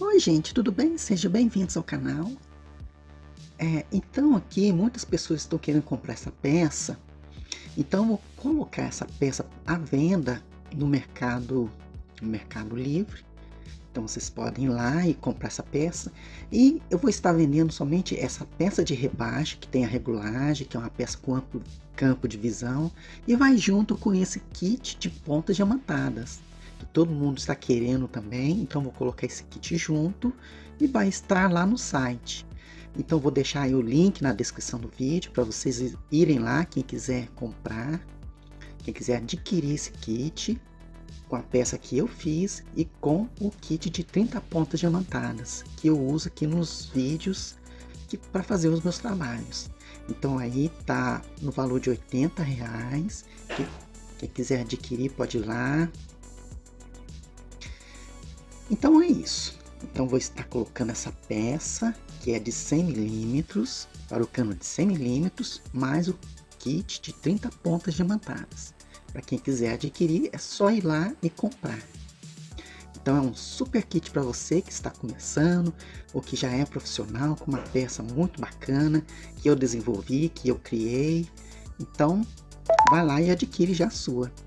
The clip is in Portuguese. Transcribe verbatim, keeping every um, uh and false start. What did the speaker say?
Oi gente, tudo bem? Sejam bem-vindos ao canal. É, então aqui muitas pessoas estão querendo comprar essa peça, então eu vou colocar essa peça à venda no mercado, no mercado livre. Então vocês podem ir lá e comprar essa peça, e eu vou estar vendendo somente essa peça de rebaixa, que tem a regulagem, que é uma peça com amplo campo de visão, e vai junto com esse kit de pontas diamantadas. Todo mundo está querendo também, então vou colocar esse kit junto e vai estar lá no site. Então vou deixar aí o link na descrição do vídeo para vocês irem lá, quem quiser comprar, quem quiser adquirir esse kit com a peça que eu fiz e com o kit de trinta pontas diamantadas que eu uso aqui nos vídeos para fazer os meus trabalhos. Então aí tá no valor de oitenta reais. Quem, quem quiser adquirir pode ir lá. Então é isso. Então vou estar colocando essa peça, que é de cem milímetros, para o cano de cem milímetros, mais o kit de trinta pontas diamantadas. Para quem quiser adquirir, é só ir lá e comprar. Então é um super kit para você que está começando, ou que já é profissional, com uma peça muito bacana, que eu desenvolvi, que eu criei. Então vai lá e adquire já a sua.